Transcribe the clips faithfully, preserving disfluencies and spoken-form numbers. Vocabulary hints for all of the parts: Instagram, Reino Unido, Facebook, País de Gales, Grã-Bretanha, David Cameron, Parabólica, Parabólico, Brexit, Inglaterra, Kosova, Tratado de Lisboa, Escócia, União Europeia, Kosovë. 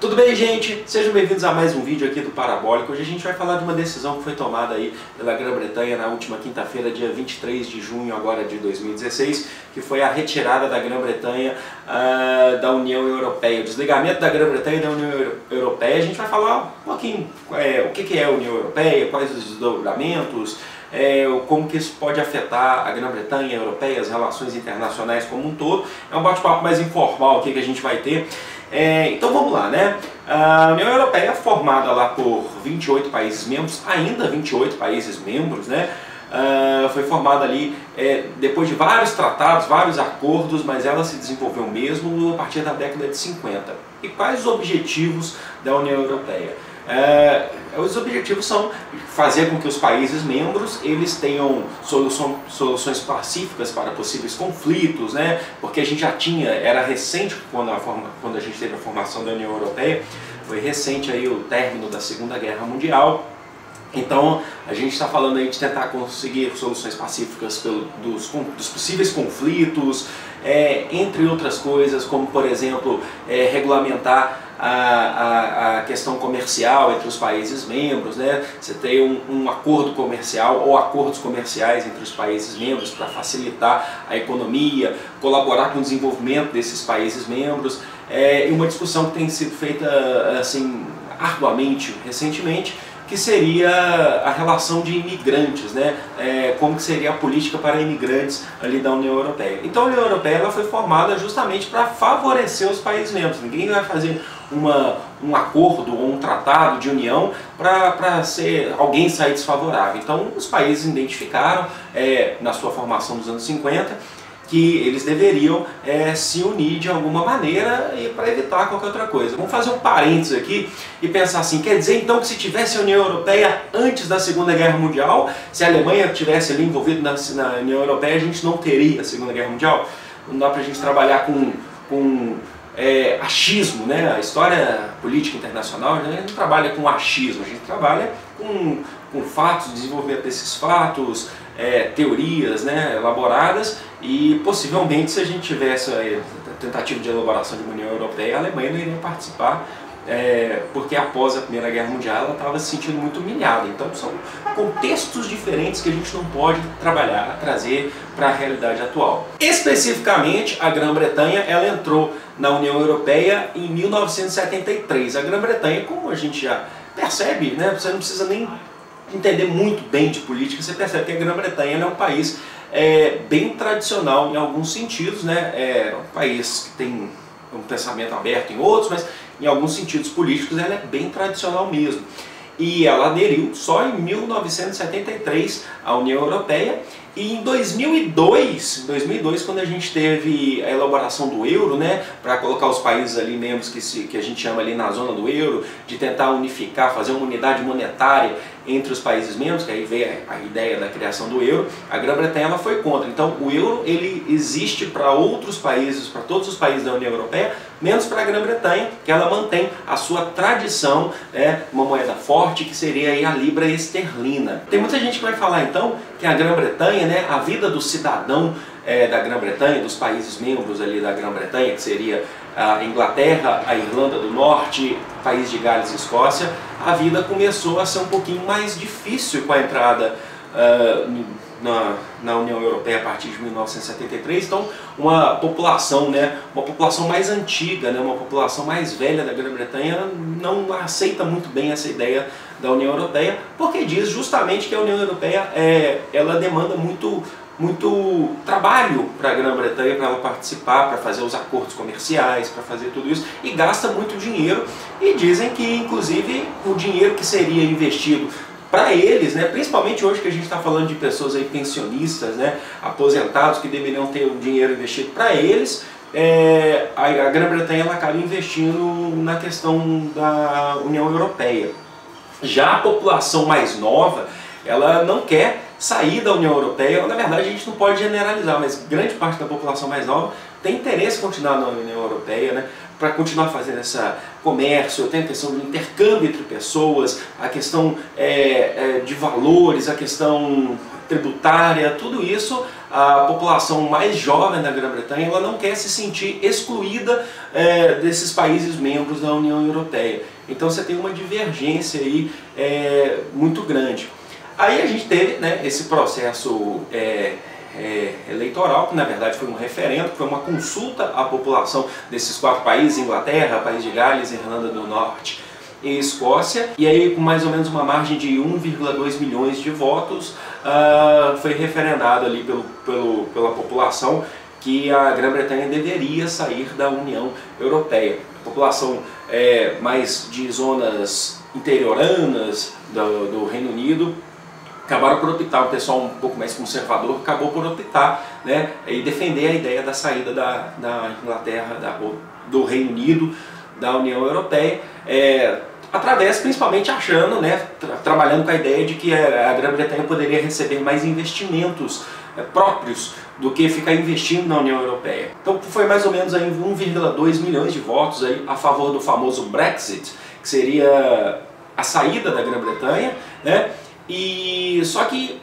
Tudo bem, gente? Sejam bem-vindos a mais um vídeo aqui do Parabólico. Hoje a gente vai falar de uma decisão que foi tomada aí pela Grã-Bretanha na última quinta-feira, dia vinte e três de junho agora de dois mil e dezesseis, que foi a retirada da Grã-Bretanha uh, da União Europeia, o desligamento da Grã-Bretanha da União Europeia. A gente vai falar um pouquinho é, o que é a União Europeia, quais os desdobramentos, É, como que isso pode afetar a Grã-Bretanha, a Europeia, as relações internacionais como um todo. É um bate-papo mais informal aqui que a gente vai ter. É, então vamos lá, né? A União Europeia é formada lá por vinte e oito países membros, ainda vinte e oito países membros, né? Uh, foi formada ali é, depois de vários tratados, vários acordos, mas ela se desenvolveu mesmo a partir da década de cinquenta. E quais os objetivos da União Europeia? Uh, os objetivos são fazer com que os países membros eles tenham solução, soluções pacíficas para possíveis conflitos, né? Porque a gente já tinha, era recente quando a, forma, quando a gente teve a formação da União Europeia, foi recente aí o término da Segunda Guerra Mundial. Então a gente está falando aí de tentar conseguir soluções pacíficas pelo, dos, dos possíveis conflitos, é, entre outras coisas, como por exemplo é, regulamentar A, a, a questão comercial entre os países membros, né? Você tem um, um acordo comercial ou acordos comerciais entre os países membros para facilitar a economia, colaborar com o desenvolvimento desses países membros. É uma discussão que tem sido feita assim arduamente recentemente, que seria a relação de imigrantes, né? É, como que seria a política para imigrantes ali da União Europeia. Então a União Europeia ela foi formada justamente para favorecer os países membros. Ninguém vai fazer uma, um acordo ou um tratado de união para ser alguém sair desfavorável. Então os países identificaram é, na sua formação dos anos cinquenta que eles deveriam é, se unir de alguma maneira e para evitar qualquer outra coisa. Vamos fazer um parênteses aqui e pensar assim, quer dizer então que se tivesse a União Europeia antes da Segunda Guerra Mundial, se a Alemanha tivesse ali envolvida na, na União Europeia, a gente não teria a Segunda Guerra Mundial? Não dá para a gente trabalhar com, com é, achismo, né? A história política internacional, a gente não trabalha com achismo, a gente trabalha com, com fatos, desenvolvimento desses fatos, É, teorias, né, elaboradas, e possivelmente se a gente tivesse a tentativa de elaboração de uma União Europeia, a Alemanha não iria participar, é, porque após a Primeira Guerra Mundial ela estava se sentindo muito humilhada. Então são contextos diferentes que a gente não pode trabalhar, trazer para a realidade atual. Especificamente, a Grã-Bretanha ela entrou na União Europeia em mil novecentos e setenta e três. A Grã-Bretanha, como a gente já percebe, né, você não precisa nem entender muito bem de política, você percebe que a Grã-Bretanha é um país é, bem tradicional em alguns sentidos, né? É um país que tem um pensamento aberto em outros, mas em alguns sentidos políticos ela é bem tradicional mesmo. E ela aderiu só em mil novecentos e setenta e três à União Europeia, e em dois mil e dois, dois mil e dois, quando a gente teve a elaboração do euro, né, para colocar os países ali membros que, se, que a gente chama ali na zona do euro, de tentar unificar, fazer uma unidade monetária entre os países membros, que aí veio a, a ideia da criação do euro, a Grã-Bretanha ela foi contra. Então o euro ele existe para outros países, para todos os países da União Europeia, menos para a Grã-Bretanha, que ela mantém a sua tradição, é, uma moeda forte, que seria aí a libra esterlina. Tem muita gente que vai falar então que a Grã-Bretanha, né, a vida do cidadão é, da Grã-Bretanha, dos países membros ali da Grã-Bretanha, que seria a Inglaterra, a Irlanda do Norte, País de Gales e Escócia, a vida começou a ser um pouquinho mais difícil com a entrada uh, na, na União Europeia a partir de mil novecentos e setenta e três. Então uma população, né, uma população mais antiga, né, uma população mais velha da Grã-Bretanha não aceita muito bem essa ideia da União Europeia, porque diz justamente que a União Europeia é, ela demanda muito muito trabalho para a Grã-Bretanha, para ela participar, para fazer os acordos comerciais, para fazer tudo isso, e gasta muito dinheiro, e dizem que inclusive o dinheiro que seria investido para eles, né, principalmente hoje que a gente está falando de pessoas aí pensionistas, né, aposentados, que deveriam ter o dinheiro investido para eles, é, a, a Grã-Bretanha ela acaba investindo na questão da União Europeia. Já a população mais nova, ela não quer sair da União Europeia. Na verdade, a gente não pode generalizar, mas grande parte da população mais nova tem interesse em continuar na União Europeia, né, para continuar fazendo esse comércio. Tem a questão do intercâmbio entre pessoas, a questão é, é, de valores, a questão tributária, tudo isso a população mais jovem da Grã-Bretanha ela não quer se sentir excluída é, desses países membros da União Europeia. Então você tem uma divergência aí é, muito grande. Aí a gente teve, né, esse processo é, é, eleitoral, que na verdade foi um referendo, foi uma consulta à população desses quatro países, Inglaterra, País de Gales, Irlanda do Norte e Escócia, e aí com mais ou menos uma margem de um vírgula dois milhões de votos uh, foi referendado ali pelo, pelo, pela população que a Grã-Bretanha deveria sair da União Europeia. A população é, mais de zonas interioranas do, do Reino Unido acabaram por optar, o pessoal um pouco mais conservador acabou por optar, né, e defender a ideia da saída da, da Inglaterra, da, do Reino Unido, da União Europeia, é, através, principalmente, achando, né, tra trabalhando com a ideia de que a, a Grã-Bretanha poderia receber mais investimentos é, próprios do que ficar investindo na União Europeia. Então foi mais ou menos um vírgula dois milhões de votos aí a favor do famoso Brexit, que seria a saída da Grã-Bretanha, né, e só que,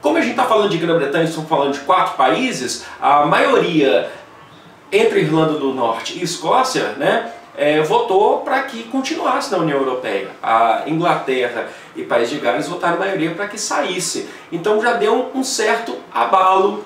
como a gente está falando de Grã-Bretanha, estamos falando de quatro países, a maioria entre Irlanda do Norte e Escócia, né, É, votou para que continuasse na União Europeia. A Inglaterra e País de Gales votaram a maioria para que saísse. Então já deu um certo abalo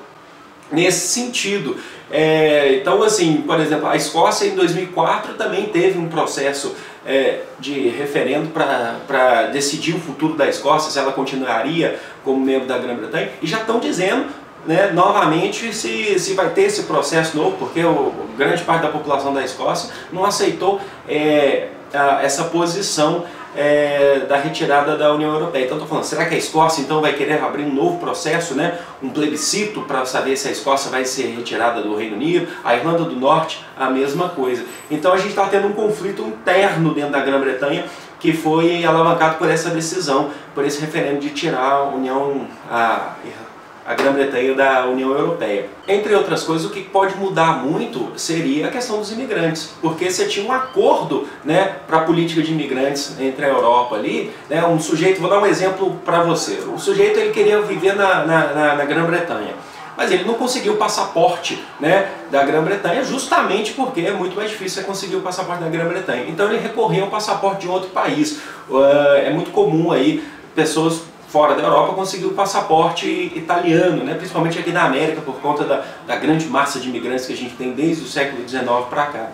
nesse sentido. É, então, assim, por exemplo, a Escócia em dois mil e quatro também teve um processo é, de referendo para decidir o futuro da Escócia, se ela continuaria como membro da Grã-Bretanha, e já estão dizendo, né, novamente se, se vai ter esse processo novo, porque o, grande parte da população da Escócia não aceitou é, a, essa posição é, da retirada da União Europeia. Então estou falando, será que a Escócia então vai querer abrir um novo processo, né, um plebiscito para saber se a Escócia vai ser retirada do Reino Unido? A Irlanda do Norte, a mesma coisa. Então a gente está tendo um conflito interno dentro da Grã-Bretanha que foi alavancado por essa decisão, por esse referendo de tirar a União a, a Grã-Bretanha da União Europeia. Entre outras coisas, o que pode mudar muito seria a questão dos imigrantes, porque você tinha um acordo, né, para a política de imigrantes entre a Europa ali, né, um sujeito, vou dar um exemplo para você, o sujeito ele queria viver na, na, na, na Grã-Bretanha, mas ele não conseguiu o passaporte, né, da Grã-Bretanha, justamente porque é muito mais difícil você conseguir o passaporte da Grã-Bretanha, então ele recorria ao passaporte de outro país. Uh, é muito comum aí pessoas fora da Europa conseguiu o passaporte italiano, né? Principalmente aqui na América, por conta da, da grande massa de imigrantes que a gente tem desde o século dezenove para cá.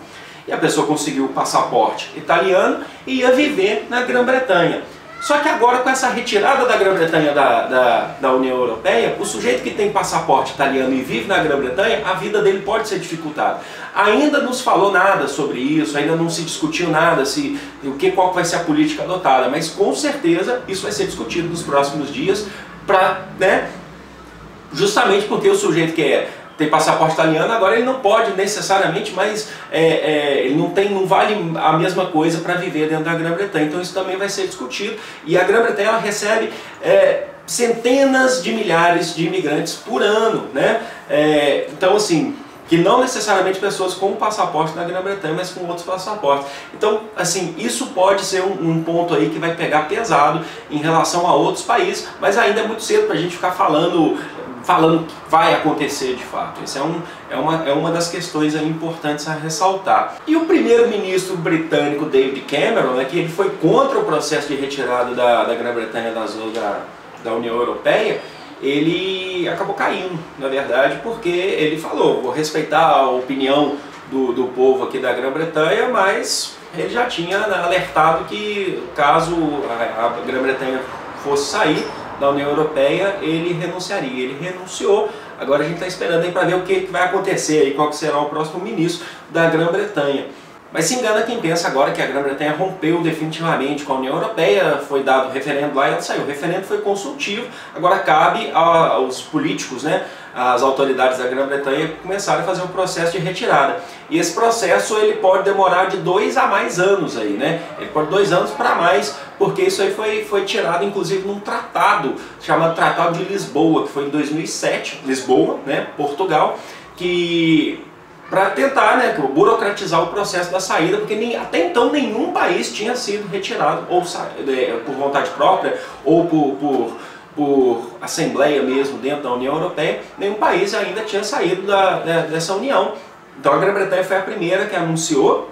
E a pessoa conseguiu o passaporte italiano e ia viver na Grã-Bretanha. Só que agora, com essa retirada da Grã-Bretanha da, da, da União Europeia, o sujeito que tem passaporte italiano e vive na Grã-Bretanha, a vida dele pode ser dificultada. Ainda não se falou nada sobre isso, ainda não se discutiu nada, se, o que, qual vai ser a política adotada, mas com certeza isso vai ser discutido nos próximos dias, pra, né, justamente porque o sujeito que é, tem passaporte italiano, agora ele não pode necessariamente, mas é, é, ele não tem, não vale a mesma coisa para viver dentro da Grã-Bretanha. Então isso também vai ser discutido. E a Grã-Bretanha ela recebe é, centenas de milhares de imigrantes por ano, né? É, então assim, que não necessariamente pessoas com passaporte na Grã-Bretanha, mas com outros passaportes. Então, assim, isso pode ser um, um ponto aí que vai pegar pesado em relação a outros países, mas ainda é muito cedo para a gente ficar falando, falando que vai acontecer de fato. Isso é, um, é, uma, é uma das questões aí importantes a ressaltar. E o primeiro-ministro britânico David Cameron, né, que ele foi contra o processo de retirada da, da Grã-Bretanha da, da, da União Europeia, ele acabou caindo, na verdade, porque ele falou, vou respeitar a opinião do, do povo aqui da Grã-Bretanha, mas ele já tinha alertado que caso a, a Grã-Bretanha fosse sair da União Europeia, ele renunciaria. Ele renunciou, agora a gente está esperando para ver o que, que vai acontecer, e qual que será o próximo ministro da Grã-Bretanha. Mas se engana quem pensa agora que a Grã-Bretanha rompeu definitivamente com a União Europeia, foi dado o referendo lá e ela saiu. O referendo foi consultivo, agora cabe aos políticos, né, às autoridades da Grã-Bretanha começarem a fazer um processo de retirada. E esse processo ele pode demorar de dois a mais anos aí, né? Ele pode dois anos para mais, porque isso aí foi, foi tirado inclusive num tratado chamado Tratado de Lisboa, que foi em dois mil e sete, Lisboa, né, Portugal, que para tentar, né, burocratizar o processo da saída, porque nem, até então nenhum país tinha sido retirado ou sa, é, por vontade própria ou por, por, por assembleia mesmo dentro da União Europeia, nenhum país ainda tinha saído da, da, dessa União. Então a Grã-Bretanha foi a primeira que anunciou,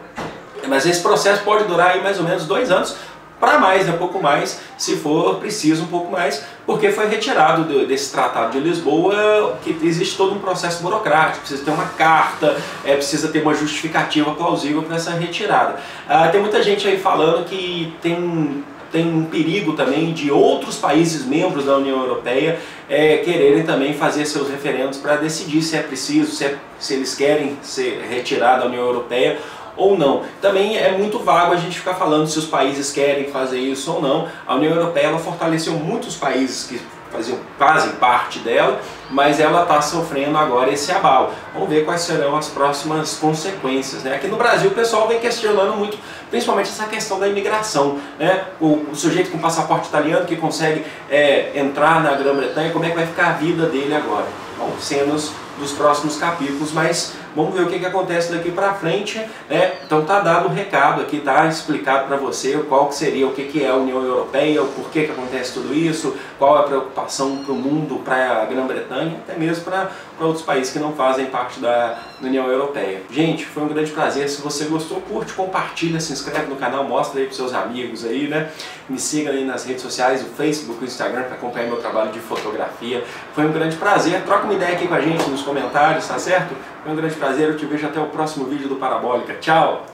mas esse processo pode durar aí mais ou menos dois anos, para mais, né, pouco mais, se for preciso um pouco mais, porque foi retirado do, desse Tratado de Lisboa, que existe todo um processo burocrático, precisa ter uma carta, é, precisa ter uma justificativa plausível para essa retirada. Ah, tem muita gente aí falando que tem... tem um perigo também de outros países membros da União Europeia é, quererem também fazer seus referendos para decidir se é preciso, se, é, se eles querem ser retirados da União Europeia ou não. Também é muito vago a gente ficar falando se os países querem fazer isso ou não. A União Europeia ela fortaleceu muitos países que faziam, fazem parte dela, mas ela está sofrendo agora esse abalo. Vamos ver quais serão as próximas consequências, né? Aqui no Brasil o pessoal vem questionando muito, principalmente essa questão da imigração, né? O, o sujeito com passaporte italiano que consegue é, entrar na Grã-Bretanha, como é que vai ficar a vida dele agora? Bom, cenas dos próximos capítulos, mas vamos ver o que, que acontece daqui para frente, né? Então tá dado o recado aqui, tá explicado para você qual que seria, o que, que é a União Europeia, o porquê que acontece tudo isso, qual é a preocupação para o mundo, para a Grã-Bretanha, até mesmo para outros países que não fazem parte da União Europeia. Gente, foi um grande prazer. Se você gostou, curte, compartilha, se inscreve no canal, mostra aí para seus amigos aí, né? Me siga aí nas redes sociais, o Facebook, o Instagram, para acompanhar meu trabalho de fotografia. Foi um grande prazer. Troca uma ideia aqui com a gente nos comentários, tá certo? Foi um grande prazer, eu te vejo até o próximo vídeo do Parabólica. Tchau!